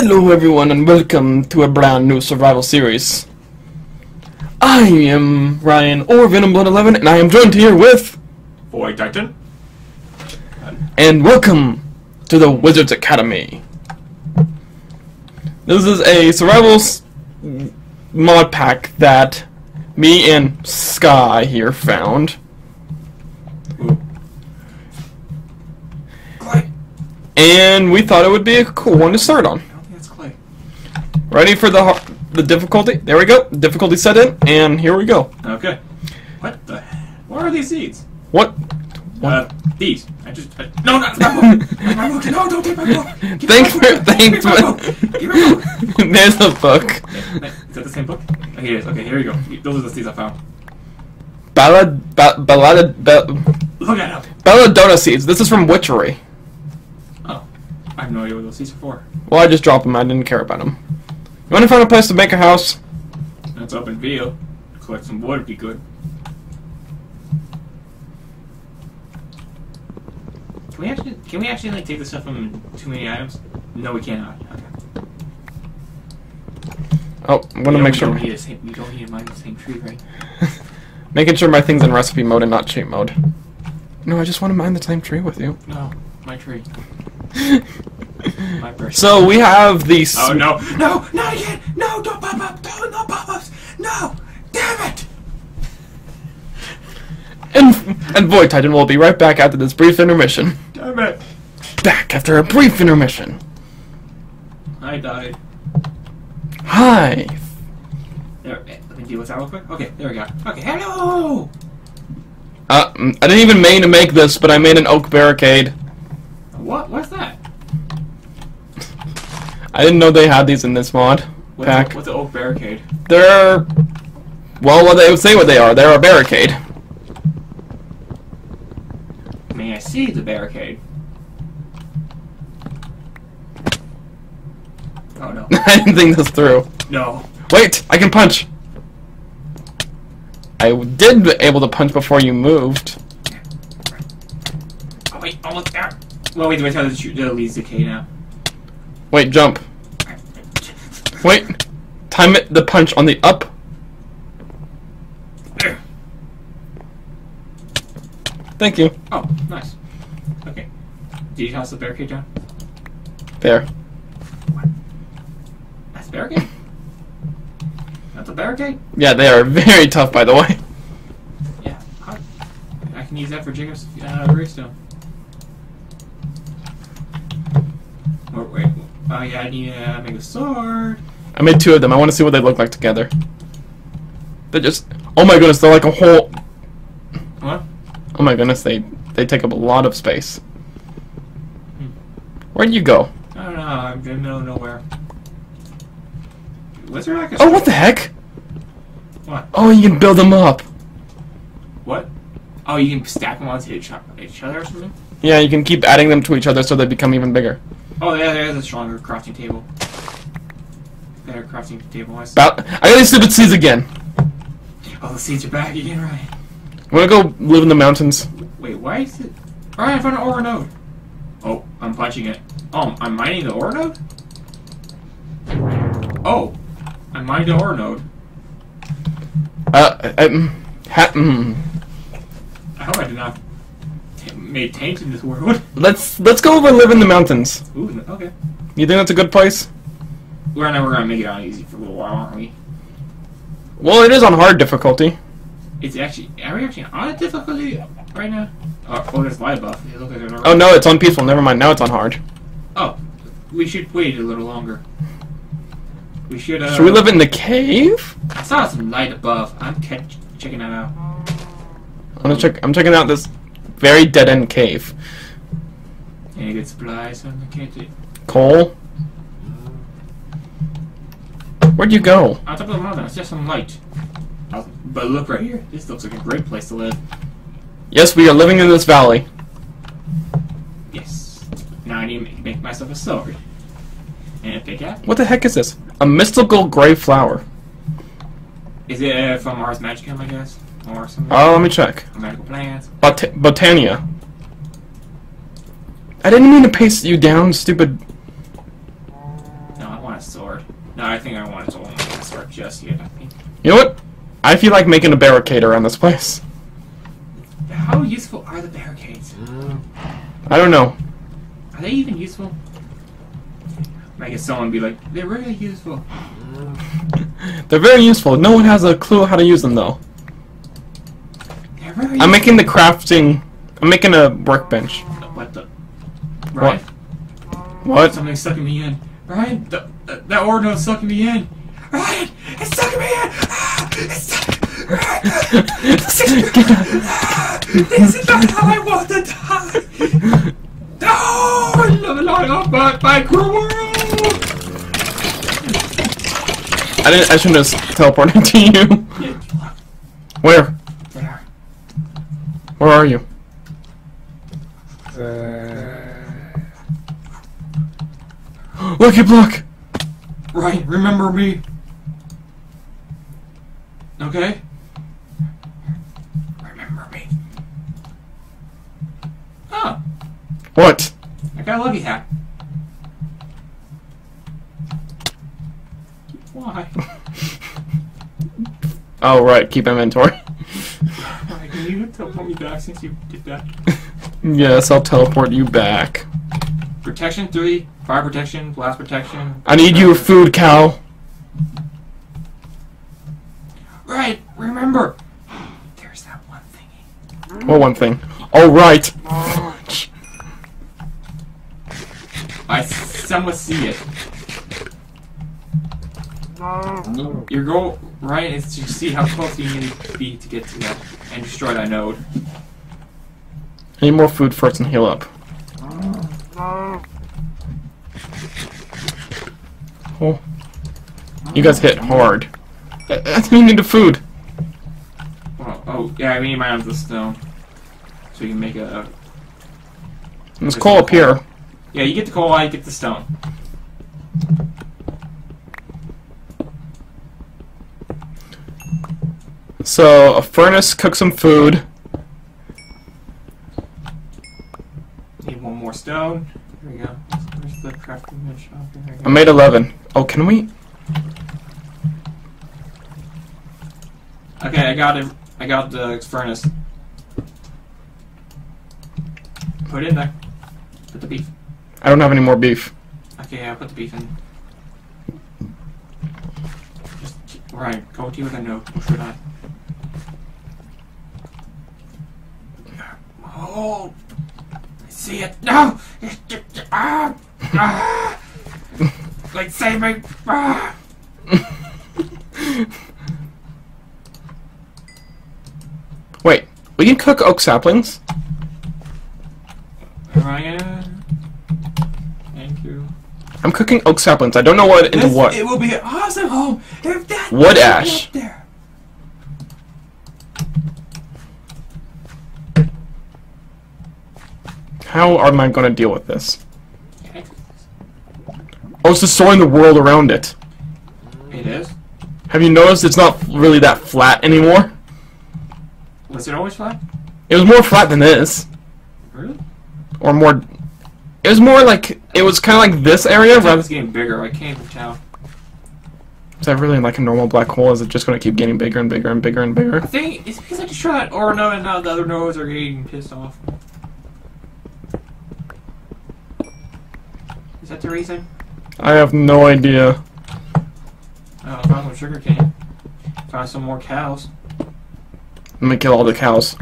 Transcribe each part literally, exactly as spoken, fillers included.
Hello everyone and welcome to a brand new survival series. I am Ryan or Venomblood eleven and I am joined here with Voidtitan. And welcome to the Wizards Academy. This is a survival mod pack that me and Sky here found. And we thought it would be a cool one to start on. Ready for the the difficulty? There we go. Difficulty set in, and here we go. Okay. What the? What are these seeds? What? what? Uh, these. I just. I, no, not my book. Not my book. No, don't take my book. Give thanks my book. for thanks. Give for, There's a book. Okay. Is that the same book? Okay, it is. Okay, here we go. Those are the seeds I found. Ballad, ba ballad, ba Look at them. Belladonna seeds. This is from Witchery. Oh, I have no idea what those seeds are for. Well, I just dropped them. I didn't care about them. You want to find a place to make a house? That's open field. Collect some wood would be good. Can we actually? Can we actually like take this stuff from too many items? No, we cannot. Okay. Oh, I want to make sure. We don't need the same, we don't need to mine the same tree, right? Making sure my thing's in recipe mode and not cheat mode. No, I just want to mine the same tree with you. No, my tree. So we have these. Oh no! No! Not again! No! Don't pop up! Don't, no pop-ups! No! Damn it! And and Voidtitan will be right back after this brief intermission. Damn it! Back after a brief intermission. I died. Hi. There. Let me deal with that real quick. Okay. There we go. Okay. Hello. Uh, I didn't even mean to make this, but I made an oak barricade. What? What's that? I didn't know they had these in this mod what's pack. The, what's the oak barricade? They're... Well, what they would say what they are. They're a barricade. May I see the barricade? Oh, no. I didn't think this through. No. Wait! I can punch! I did be able to punch before you moved. Oh, wait. Almost there. Well, wait. Do I tell the shoot? That leads to K now. Wait, jump. Wait. Time it the punch on the up. Thank you. Oh, nice. Okay. Did you toss the barricade down? There. What? That's a barricade? That's a barricade? Yeah, they are very tough, by the way. Yeah. I can use that for Jacob's uh, redstone. Or wait. Oh yeah, I need to make a sword. I made two of them. I want to see what they look like together. They're just... Oh my goodness, they're like a whole... What? Oh my goodness, they they take up a lot of space. Hmm. Where'd you go? I don't know. I'm in the middle of nowhere. Was there like a... Oh, what the heck? What? Oh, you can build them up. What? Oh, you can stack them onto each other or something? Yeah, you can keep adding them to each other so they become even bigger. Oh yeah, there is a stronger crafting table. Better crafting table. I, About, I got these stupid seeds again. Oh, the seeds are back again, Ryan. I want to go live in the mountains. Wait, why is it? Ryan, I found an ore node. Oh, I'm punching it. Oh, I'm mining the ore node. Oh, I mined the ore node. Uh, um, ha mm. I hope I did not. Made tanks in this world. Let's let's go over and live in the mountains. Ooh, okay. You think that's a good place? We're never gonna make it on easy for a little while, aren't we? Well, it is on hard difficulty. It's actually are we actually on a difficulty right now? Oh, oh there's light buff. It looks like they're oh no, it's on peaceful. Never mind. Now it's on hard. Oh, we should wait a little longer. We should. Uh, should we live in the cave? I saw some light above. I'm catch checking that out. I'm gonna check. I'm checking out this. Very dead end cave. And you get supplies on the cave. Coal? Where'd you go? On top of the mountain, it's just some light. But look right here. This looks like a great place to live. Yes, we are living in this valley. Yes. Now I need to make myself a sword. And a pickaxe. What the heck is this? A mystical gray flower. Is it uh, from Mars Magicum, I guess? Or oh, let me check. Medical plants. Bot Botania. I didn't mean to paste you down, stupid. No, I want a sword. No, I think I want to only make a sword just yet, I think. You know what? I feel like making a barricade around this place. How useful are the barricades? I don't know. Are they even useful? I guess someone would be like, they're really useful. They're very useful. No one has a clue how to use them, though. They're very I'm useful. making the crafting... I'm making a workbench. What the... Ryan? What? What? Something's sucking me in. Ryan, the, uh, that ordno's sucking me in. Ryan, it's sucking me in! Ah, it's sucking... Ryan! This is not how I want to die! No! I'm not off by, by cruel world! I, didn't, I shouldn't have teleported to you. Where? There. Where are you? Uh... Lucky Block! Right, remember me. Okay? Remember me. Oh. What? I got a lucky hat. Why? Oh, right, keep inventory. Right, can you teleport me back since you did that? Yes, I'll teleport you back. Protection three, fire protection, blast protection. I need your food, cow. Right, remember. There's that one thingy. What one thing? Oh, right. I somewhat see it. No. Your goal, Ryan, is to see how close you need to be to get to that and destroy that node. I need more food first and heal up. Oh. You guys hit hard. That's me need the food. Well, oh, yeah, I mean, you might have the stone. So you can make a. There's coal up here. Yeah, you get the coal, I get the stone. So, a furnace, cook some food. Need one more stone. Here we go. Where's the crafting bench? Okay, here we go. I made eleven. Oh, can we? Okay, I got it. I got the furnace. Put it in there. Put the beef. I don't have any more beef. Okay, yeah, put the beef in. Just, right, go to you with a note. Or should I? Oh, I see it. No! Ah! Ah! Like, save me! Ah! Wait, we can cook oak saplings? Ryan, thank you. I'm cooking oak saplings. I don't know what into this, what. It will be an awesome home if that wood ash. Up there. How am I going to deal with this? Oh, it's destroying the world around it. It is? Have you noticed it's not really that flat anymore? Was it always flat? It was more flat than this. Really? Or more... It was more like... It was kind of like this area. It's rather... getting bigger. I can't even tell. Is that really like a normal black hole? Is it just going to keep getting bigger and bigger and bigger and bigger? I think it's because I just tried that or no and now the other nodes are getting pissed off. Is that the reason? I have no idea. Oh, I found some sugar cane. Found some more cows. Let me kill all the cows.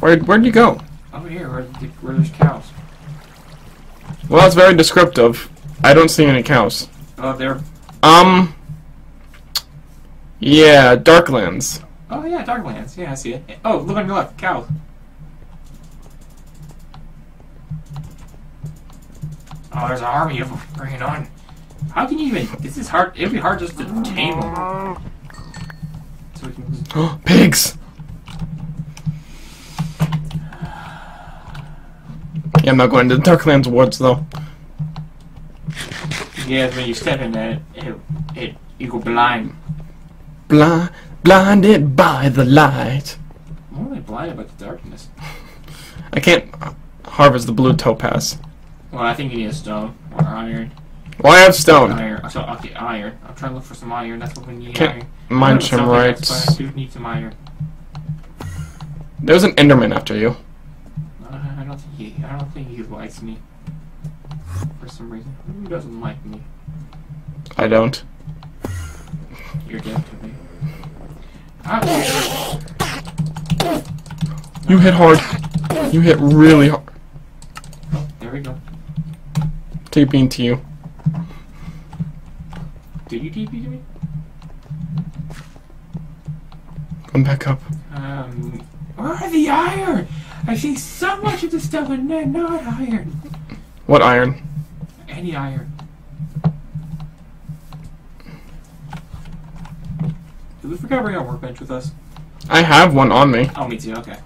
Where where'd you go? Over here, where, the, where there's cows. Well, that's very descriptive. I don't see any cows. Oh, there. Um. Yeah, Darklands. Oh yeah, Darklands. Yeah, I see it. Oh, look on your left, cows. Oh, there's an army of them. Bring it on. How can you even... This is hard... It'd be hard just to tame them. So we can... Oh, pigs! Yeah, I'm not going to the Darklands Woods, though. Yeah, when you step in that, it... it you go blind. Blind... Blinded by the light. I'm really blinded by the darkness. I can't harvest the blue topaz. Well, I think you need a stone or iron. Well, I have stone. Iron. I shall, okay, iron. I'm trying to look for some iron. That's what we need. Can't mine some rights. I do need some iron. There's an Enderman after you. Uh, I don't think he. I don't think he likes me. For some reason, who doesn't like me? I don't. You're dead to me. I you hit hard. You hit really hard. Oh, there we go. T P'ing to you. Did you T P to me? Come back up. Um, where are the iron? I see so much of this stuff and not iron. What iron? Any iron. Did we forget to bring our workbench with us? I have one on me. Oh, me too, okay.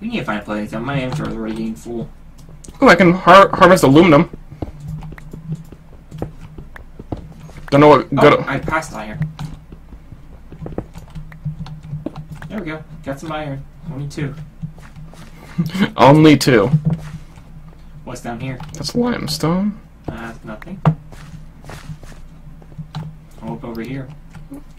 We need to find a place. My inventory is already getting full. Oh, I can har harvest aluminum. Don't know what. Oh, I passed iron. There we go. Got some iron. Only two. Only two. What's down here? That's limestone. Uh, that's nothing. I'll look over here.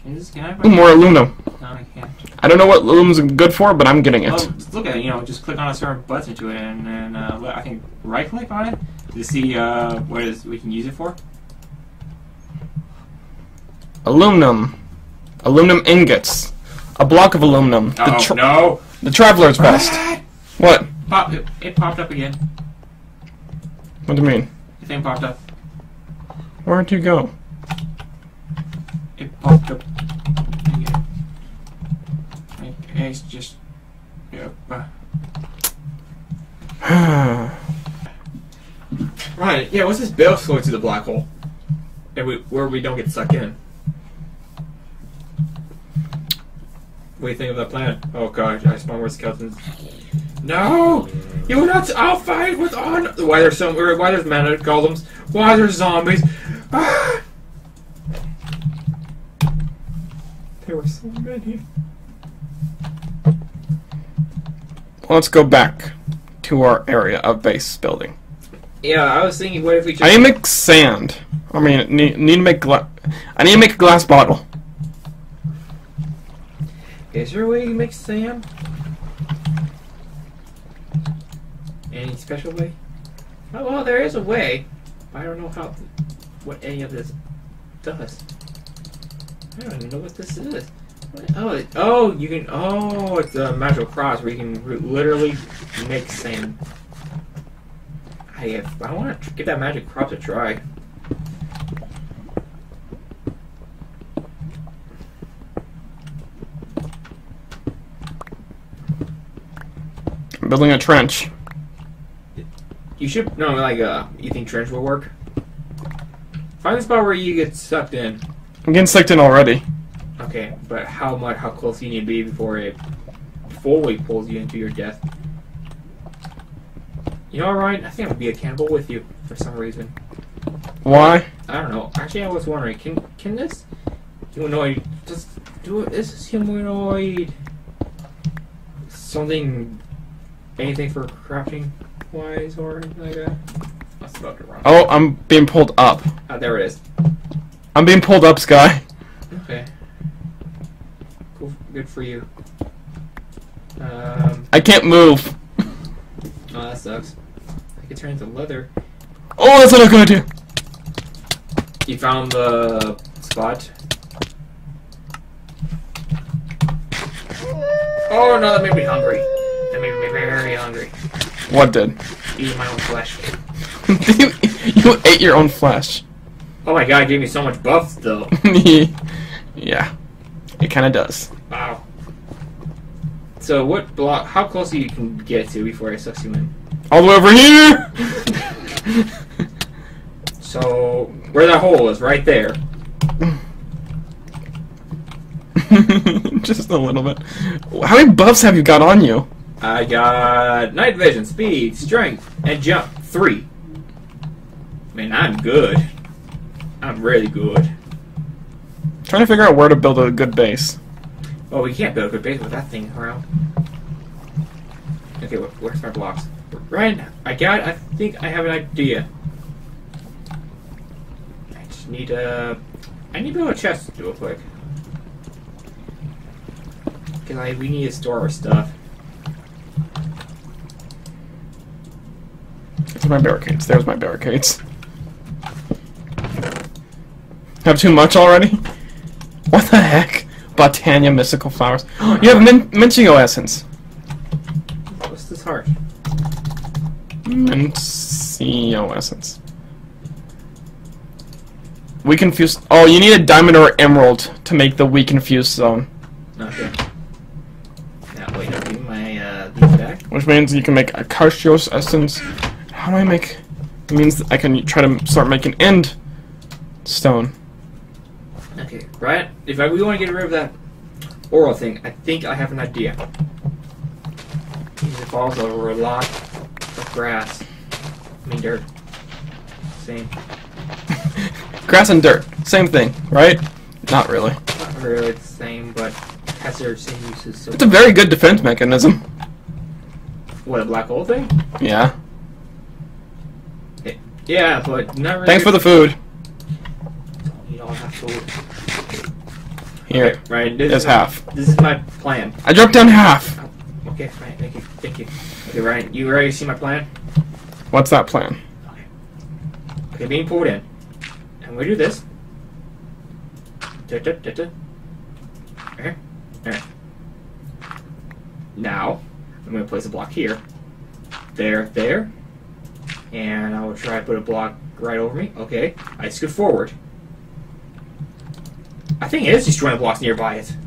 Is, can I buy more aluminum? No, I can't. I don't know what aluminum's good for, but I'm getting it. Oh, just look at it. You know, just click on a certain button to it, and then uh, I can right-click on it to see uh, what is we can use it for. Aluminum, aluminum ingots, a block of aluminum. Uh oh, the no! The traveler's vest. What? Pop, it, it popped up again. What do you mean? The thing popped up. Where'd you go? It popped up. It, it's just. Yep. Right. Yeah. What's this bell flowing through the black hole? And we, where we don't get sucked in. What do you think of that plan? Oh gosh, I spawned more skeletons. No! You will not. I'll fight with honor. Why there's so? Why there's mana golems? Why there's zombies? Ah! There were so many. Let's go back to our area of base building. Yeah, I was thinking, what if we just... I need to make sand. I mean, need, need to make gla I need to make a glass bottle. Is there a way you make sand? Any special way? Oh, well, there is a way. But I don't know how... what any of this does. I don't even know what this is. What? Oh, it, oh, you can... Oh, it's a magical cross where you can literally make sand. I have, I want to give that magic cross a try. I'm building a trench. You should... No, like, uh, you think trench will work? Find the spot where you get sucked in. I'm getting sucked in already. Okay, but how much, how close you need to be before it fully pulls you into your death? You know, Ryan, I think I would be a cannibal with you for some reason. Why? I don't know. Actually, I was wondering, can can this humanoid just do it? Is this humanoid something, anything for crafting wise or anything like that? I spelled it wrong. Oh, I'm being pulled up. Ah, there it is. I'm being pulled up, Sky. Okay. Cool. Good for you. Um. I can't move. Oh, that sucks. I could turn into leather. Oh, that's what I'm gonna do! You found the spot. Oh no, that made me hungry. That made me very hungry. What did? Eating my own flesh. you, you ate your own flesh. Oh my god, it gave me so much buff though. Yeah. It kinda does. Wow. So what block? How close do you can get to before it sucks you in? All the way over here. So where that hole is, right there. Just a little bit. How many buffs have you got on you? I got night vision, speed, strength, and jump three. I mean, I'm good. I'm really good. Trying to figure out where to build a good base. Oh, we can't build a good base with that thing around. Okay, what, where's my blocks? Right now, I got, I think I have an idea. I just need a, I need to build a chest real quick. Cause I, we need to store our stuff. There's my barricades, there's my barricades. Have too much already? What the heck? Botania, mystical flowers. You have min Mincio essence. What's this heart? Mincio essence. We confuse. Oh, you need a diamond or emerald to make the we confuse zone. Okay. Now wait, I'll give my uh, these back. Which means you can make a Acarcios essence. How do I make? It means I can try to start making end stone. Okay, right? If I, we want to get rid of that oral thing, I think I have an idea. It falls over a lot of grass. I mean, dirt. Same. Grass and dirt. Same thing, right? Not really. Not really the same, but it has their same uses. So it's a very good defense mechanism. What, a black hole thing? Yeah. It, yeah, but not really. Thanks for the food. You don't have to. Here, okay, right. This is half. My, this is my plan. I dropped down half. Oh, okay, right. Thank you. Thank you. Okay, Ryan, you already see my plan? What's that plan? Okay. Okay, being pulled in. And we do this. Da, da, da, da. Okay. All right. Now, I'm going to place a block here. There, there. And I will try to put a block right over me. Okay. I scoot forward. I think it is destroying the blocks nearby it.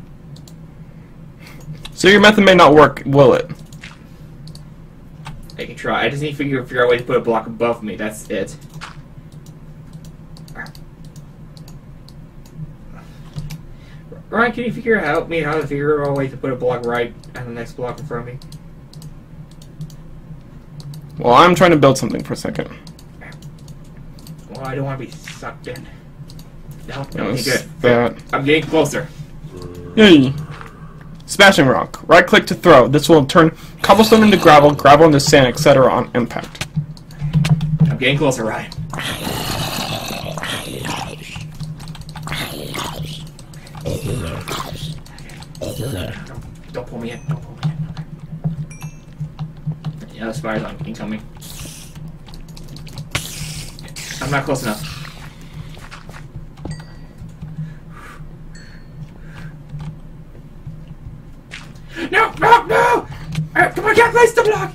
So your method may not work, will it? I can try. I just need to figure, figure out a way to put a block above me. That's it. Right. Ryan, can you figure out help me how to figure out a way to put a block right on the next block in front of me? Well, I'm trying to build something for a second. Well, I don't want to be sucked in. No, no, good. That. I'm getting closer. Yay. Smashing rock. Right click to throw. This will turn cobblestone into gravel, gravel into sand, et cetera on impact. I'm getting closer, Ryan. Don't, don't pull me in. Don't pull me in. Yeah, the spider's on incoming. I'm not close enough. No! No! No! Right, come on, I can't place the block!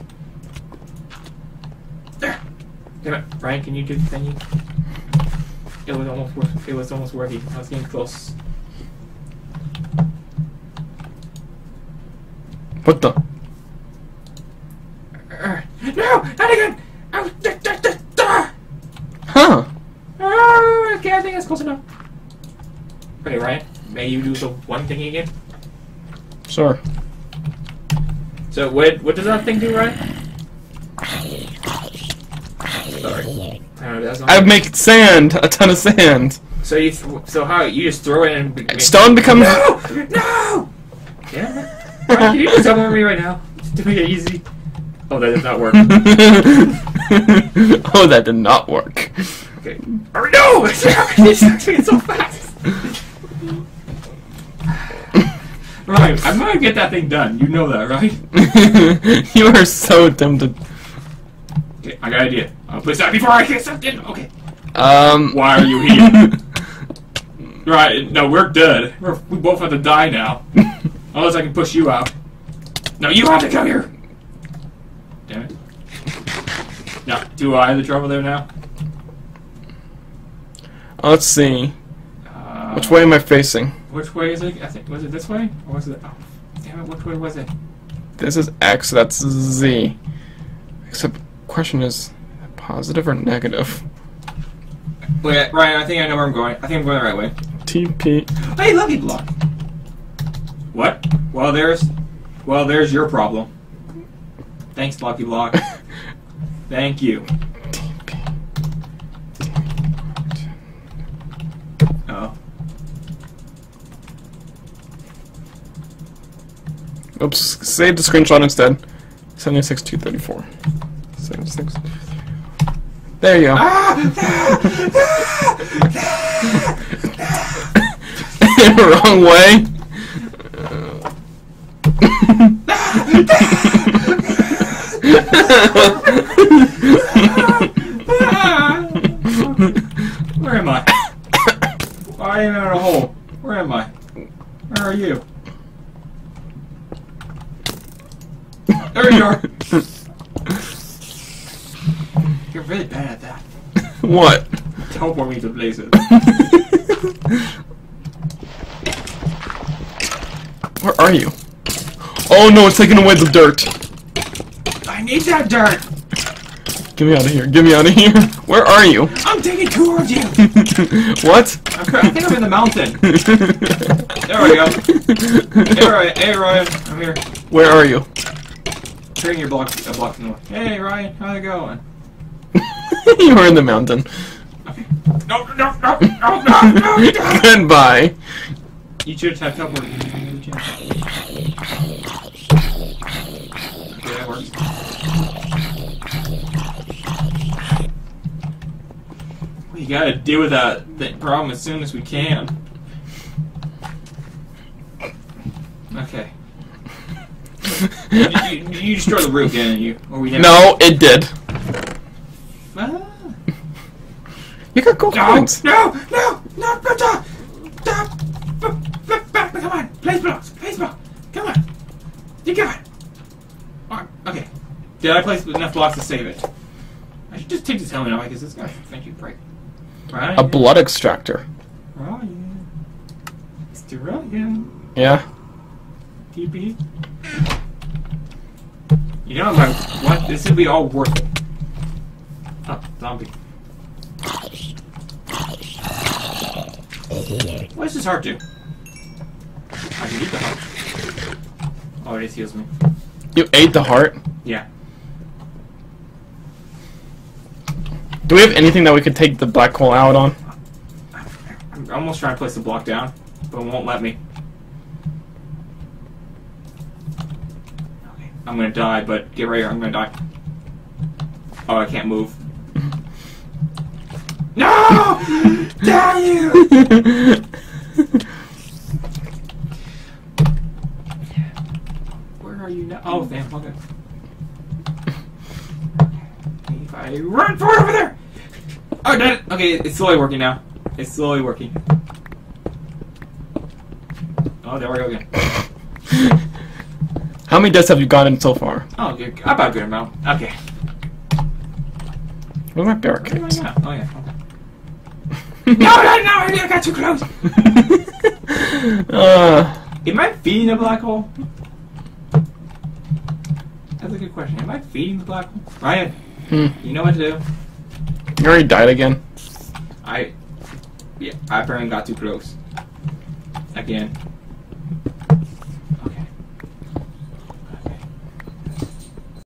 There! Damn it. Ryan, can you do the thingy? It was almost worth it. was almost worthy. I was getting close. What the? Uh, no! Not again! Oh, da, da, da, da. Huh? Oh, okay, I think that's close enough. Okay, Ryan, may you do the one thingy again? Sure. So what what does that thing do, right? Sorry. I, that's I make sand, a ton of sand. So you so how you just throw it and be stone becomes no no. Yeah. Right, can you just come over me right now? Just do it easy. Oh, that did not work. Oh, that did not work. Okay. Oh, no! It's happening so fast. Right, I'm gonna get that thing done. You know that, right? You are so tempted. Okay, I got an idea. I'll place that before I get something. Okay. Um. Why are you here? Right. No, we're dead. We're, we both have to die now. Unless I can push you out. No, you have to come here. Damn it. Now, do I have the trouble there now? Let's see. Uh, Which way am I facing? Which way is it? I think, was it this way? Or was it? Oh, damn it, which way was it? This is X, that's Z. Except, the question is, positive or negative? Wait, Ryan, I think I know where I'm going. I think I'm going the right way. T P. Hey, lucky block! What? Well, there's. Well, there's your problem. Thanks, Lucky Block. Thank you. T P. Oh. Oops, save the screenshot instead. seventy-six two thirty-four. seventy-six. There you go. Wrong way. Where am I? I am out of a hole. Where am I? Where are you? There you are. You're really bad at that. What? Teleport me to places. Where are you? Oh no, it's taking away the dirt. I need that dirt. Get me out of here. Get me out of here. Where are you? I'm taking two of you. What? Okay, I think I'm in the mountain. There we go. Hey, Ryan. Hey, Ryan. I'm here. Where are you? Trading your block, uh, block from the way. Hey, Ryan. How's it going? You were in the mountain. Okay. No, no, no, no, no, no. Goodbye. You should have teleported. Okay, that works. We gotta deal with that, that problem as soon as we can. Okay. Did you, did you destroy the roof, didn't you? Or we no, it did. Ah. You got gold coins. No, no, no, no, stop, stop, back, back, come on, place blocks, place blocks, come on, you got it. Right, okay, did I place enough blocks to save it? I should just take this helmet off because it's gonna make you break. Right. A blood extractor. Oh yeah, it's Duralium. Yeah. T P. You know, like, what? This would be all worth it. Oh, zombie. What does this heart do? I can eat the heart. Oh, it just heals me. You ate the heart? Yeah. Do we have anything that we could take the black hole out on? I'm almost trying to place the block down, but it won't let me. I'm gonna die, but get right here, I'm gonna die. Oh, I can't move. No! Damn you! Where are you now? Oh, damn, okay. If I run for over there! Oh, done it! Okay, it's slowly working now. It's slowly working. Oh, there we go again. How many deaths have you gotten so far? Oh, good. About a good amount. Okay. Where's my barricades? Where oh, yeah. Okay. no, no, no! I got too close! uh, Am I feeding a black hole? That's a good question. Am I feeding the black hole? Ryan, hmm. you know what to do. You already died again. I... Yeah, I apparently got too close. Again.